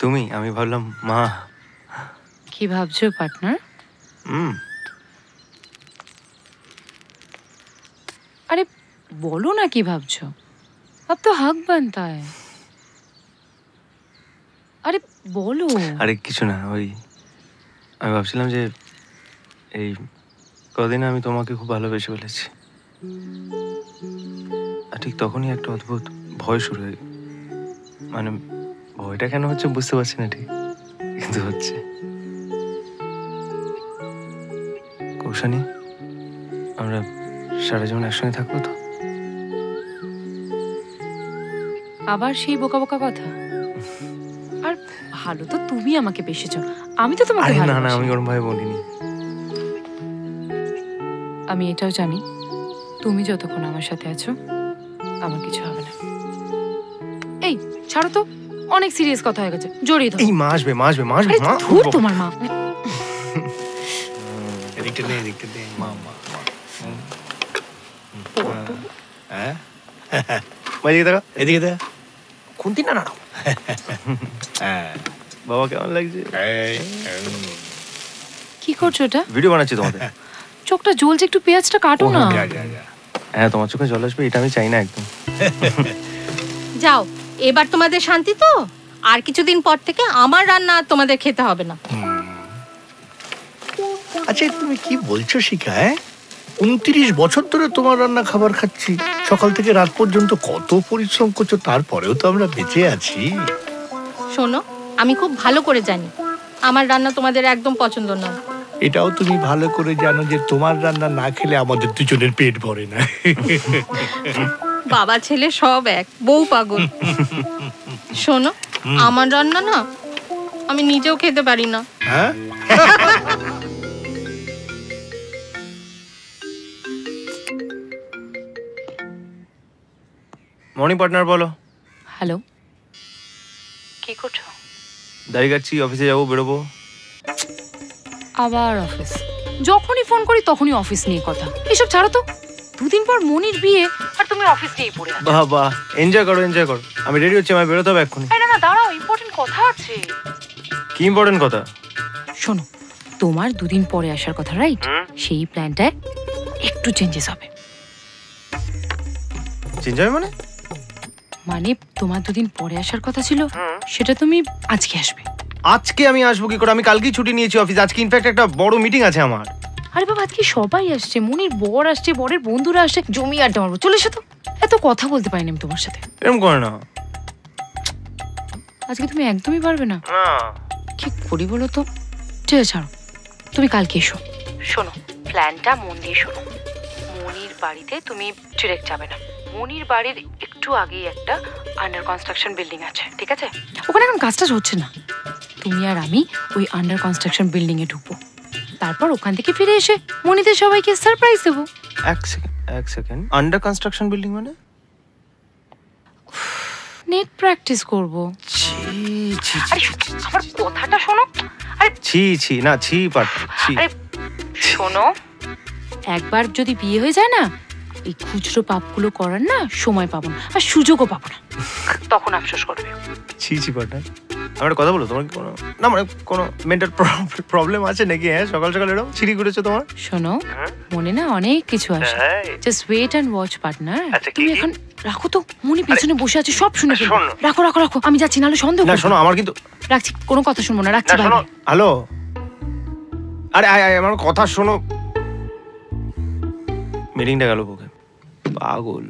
তুমি আমি ভাবলাম মা। কি ভাবছো পার্টনার? আরে বলো না কি ভাবছো, अब तो हक बनता है। আরে বলো। আরে কিছু না, ওই আমি ভাবছিলাম যে এই কদিন আমি তোমাকে খুব ভালোবেসে ফেলেছি, ঠিক তখনই একটা অদ্ভুত ভয় শুরু হয়ে, মানে ভয়টা কেন হচ্ছে বুঝতে পারছি না ঠিক, কিন্তু হচ্ছে। কৌশানী, আমরা সারা জীবন একসঙ্গে থাকবো তো? আবার সেই বোকা বোকা কথা। আর ভালো তো তুমি আমাকে বেসেছো, আমি তো তোমাকে ভালোবাসি। না না, আমি ওরকম ভাই বলিনি। আমি এটাও জানি তুমি যতক্ষণ আমার সাথে আছো আমার কিছু হবে না। এই ছাড়ো তো, অনেক সিরিয়াস কথা হয়ে গেছে, জড়িয়ে ধরো। এই মা আসবে, মা আসবে, মা আসবে। মা ধুর তোমার মা। এদিকটা নে, এদিকটা নে। মা মা হ্যাঁ মানে এদিকে দেখো, এদিকে দেখ। খুনতি না না। হ্যাঁ বাবা কেমন লাগছে? কি করছো এটা? ভিডিও বানাচ্ছি তোমাদের। চোখটা জ্বলছে, একটু পেঁয়াজটা কাটো না। হ্যাঁ তোমার চোখে জল আসবে, এটা আমি চাই না একদম। যাও, এবার তোমাদের শান্তি তো। আর কিছুদিন পর থেকে আমার রান্না তোমাদের খেতে হবে না। আচ্ছা তুমি কি বলছো শিখা? 29 বছর ধরে তোমার রান্না খাবার খাচ্ছি, সকাল থেকে রাত পর্যন্ত কত পরিশ্রম করছো, তারপরেও তো আমরা বেঁচে আছি। শোনো, আমি খুব ভালো করে জানি আমার রান্না তোমাদের একদম পছন্দ না। এটাও তুমি ভালো করে জানো যে তোমার রান্না না খেলে আমাদের দুজনের পেট ভরে না। বাবা ছেলে সব এক, বউ পাগল। শোনো, আমার রান্না না আমি নিজেও খেতে পারি না। হ্যাঁ মর্নিং পার্টনার বলো। হ্যালো, কি করছো? দাড়ি কাটছি, অফিসে যাবো, বেরোবো। আবার অফিস? যখনই ফোন করি তখনই অফিস নিয়ে কথা। এসব ছাড়ো তো, দুদিন পর মনির বিয়ে আর তুমি অফিস নিয়ে পড়ে আছো। বাবা এনজয় করো, এনজয় করো। আমি রেডি হচ্ছি, আমি বেরোতে হবে এক্ষুনি। না না দাঁড়াও, ইম্পর্টেন্ট কথা আছে। কি ইম্পর্টেন্ট কথা? শোনো, তোমার দুদিন পরে আসার কথা, রাইট? সেই প্ল্যানটায় একটু চেঞ্জেস হবে। চেঞ্জ হবে মানে? মানে তোমার দুদিন পরে আসার কথা ছিল, সেটা তুমি আজকে আসবে। আজকে আমি আসবো কি করে? আমি কালকেই ছুটি নিয়েছি অফিস, আজকে ইনফ্যাক্ট একটা বড় মিটিং আছে আমার। আরে বাবা আজকে সবাই আসছে, মনির বর আসছে, বরের বন্ধুরা আসছে, জমি আড্ডা মারবো। চলে এসো তো, এত কথা বলতে পারিনি আমি তোমার সাথে। এরকম করে না, আজকে তুমি একদমই পারবে না। কি করি বলো তো? ঠিক আছে ছাড়ো, তুমি কালকে এসো। শোনো, প্ল্যানটা মন দিয়ে শোনো। মনির বাড়িতে তুমি ডিরেক্ট যাবে না। মনির বাড়ির একটু আগেই একটা আন্ডার কনস্ট্রাকশন বিল্ডিং আছে, ঠিক আছে? ওখানে এখন কাজটা হচ্ছে না। তুমি আর আমি ওই আন্ডার কনস্ট্রাকশন বিল্ডিং এ ঢুকবো, তারপর ওখান থেকে ফিরে এসে মনিদের সবাইকে সারপ্রাইজ দেবো। এক সেকেন্ড, এক সেকেন্ড। আন্ডার কনস্ট্রাকশন বিল্ডিং মানে? নেট প্র্যাকটিস করব। ছি ছি, আরে আমার কথাটা শোনো। আরে ছি ছি না, ছি বাট ছি। আরে শোনো, একবার যদি বিয়ে হয়ে যায় না, এই খুচরো পাপগুলো করার না সময় পাবো না, আর সুযোগও পাবো না, তখন আফসোস করবে। ছি ছি বাট। আমার কথা বলো, তোমার কি কোনো, না মানে কোনো মেন্টাল প্রবলেম আছে নাকি? হ্যাঁ সকাল সকাল এরকম ছিড়ি ঘুরেছো তোমার। শোনো, মনে না অনেক কিছু আসে, just wait and watch partner. তুমি এখন রাখো তো, মনি পেছনে বসে আছে, সব শুনে ফেলো। রাখো রাখো রাখো, আমি যাচ্ছি, নাহলে সন্দেহ। না শোনো আমার, কিন্তু রাখছি, কোনো কথা শুনবো না, রাখছি। শোনো, হ্যালো। আরে আয় আয়, আমার কথা শোনো। মিটিংটা গেল, পাগল।